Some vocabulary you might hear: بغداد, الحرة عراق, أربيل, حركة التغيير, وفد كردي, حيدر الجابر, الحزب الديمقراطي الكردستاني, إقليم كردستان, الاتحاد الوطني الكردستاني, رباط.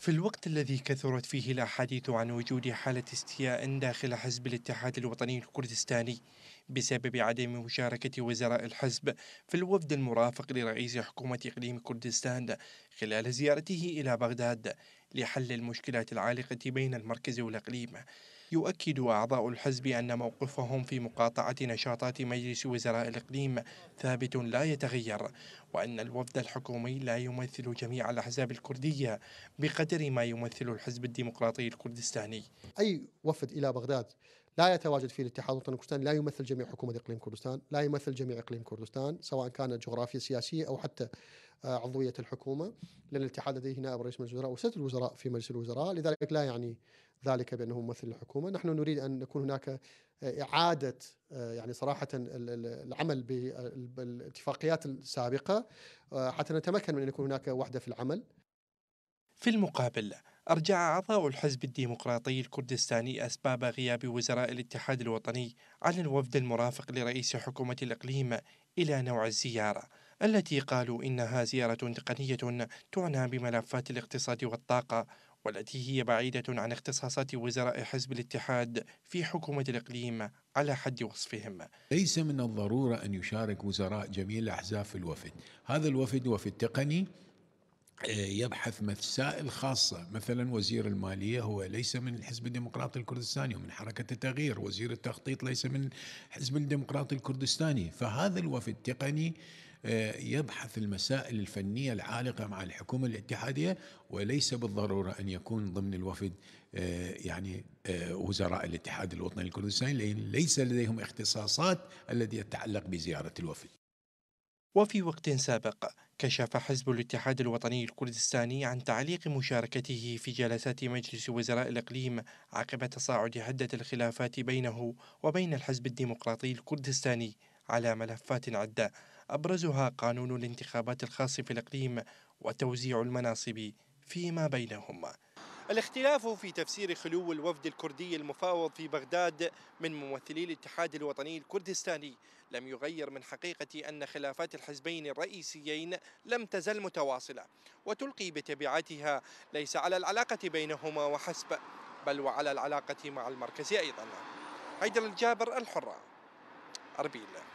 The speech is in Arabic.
في الوقت الذي كثرت فيه الأحاديث عن وجود حالة استياء داخل حزب الاتحاد الوطني الكردستاني بسبب عدم مشاركة وزراء الحزب في الوفد المرافق لرئيس حكومة إقليم كردستان خلال زيارته إلى بغداد لحل المشكلات العالقة بين المركز والإقليم، يؤكد أعضاء الحزب أن موقفهم في مقاطعة نشاطات مجلس وزراء الإقليم ثابت لا يتغير، وأن الوفد الحكومي لا يمثل جميع الأحزاب الكردية بقدر ما يمثل الحزب الديمقراطي الكردستاني. أي وفد إلى بغداد لا يتواجد فيه الاتحاد الوطني الكردستاني لا يمثل جميع حكومة إقليم كردستان، لا يمثل جميع إقليم كردستان سواء كانت جغرافية سياسية أو حتى عضوية الحكومة، لأن الاتحاد لديه نائب رئيس مجلس الوزراء وستة الوزراء في مجلس الوزراء، لذلك لا يعني ذلك بأنه ممثل الحكومة. نحن نريد أن نكون هناك إعادة يعني صراحة العمل بالاتفاقيات السابقة حتى نتمكن من أن يكون هناك وحدة في العمل. في المقابل أرجع أعضاء الحزب الديمقراطي الكردستاني أسباب غياب وزراء الاتحاد الوطني عن الوفد المرافق لرئيس حكومة الإقليم إلى نوع الزيارة التي قالوا إنها زيارة تقنية تعنى بملفات الاقتصاد والطاقة، والتي هي بعيدة عن اختصاصات وزراء حزب الاتحاد في حكومة الإقليم على حد وصفهم. ليس من الضرورة أن يشارك وزراء جميع الأحزاب في الوفد، هذا الوفد وفد تقني يبحث مسائل خاصة. مثلا وزير المالية هو ليس من الحزب الديمقراطي الكردستاني ومن حركة التغيير، وزير التخطيط ليس من الحزب الديمقراطي الكردستاني، فهذا الوفد التقني يبحث المسائل الفنية العالقة مع الحكومة الاتحادية، وليس بالضرورة أن يكون ضمن الوفد يعني وزراء الاتحاد الوطني الكردستاني، لأن ليس لديهم اختصاصات التي يتعلق بزيارة الوفد. وفي وقت سابق كشف حزب الاتحاد الوطني الكردستاني عن تعليق مشاركته في جلسات مجلس وزراء الإقليم عقب تصاعد حدة الخلافات بينه وبين الحزب الديمقراطي الكردستاني على ملفات عدة، أبرزها قانون الانتخابات الخاص في الإقليم وتوزيع المناصب فيما بينهم. الاختلاف في تفسير خلو الوفد الكردي المفاوض في بغداد من ممثلي الاتحاد الوطني الكردستاني لم يغير من حقيقة أن خلافات الحزبين الرئيسيين لم تزل متواصلة، وتلقي بتبعاتها ليس على العلاقة بينهما وحسب، بل وعلى العلاقة مع المركز أيضا. حيدر الجابر، الحرة، أربيل.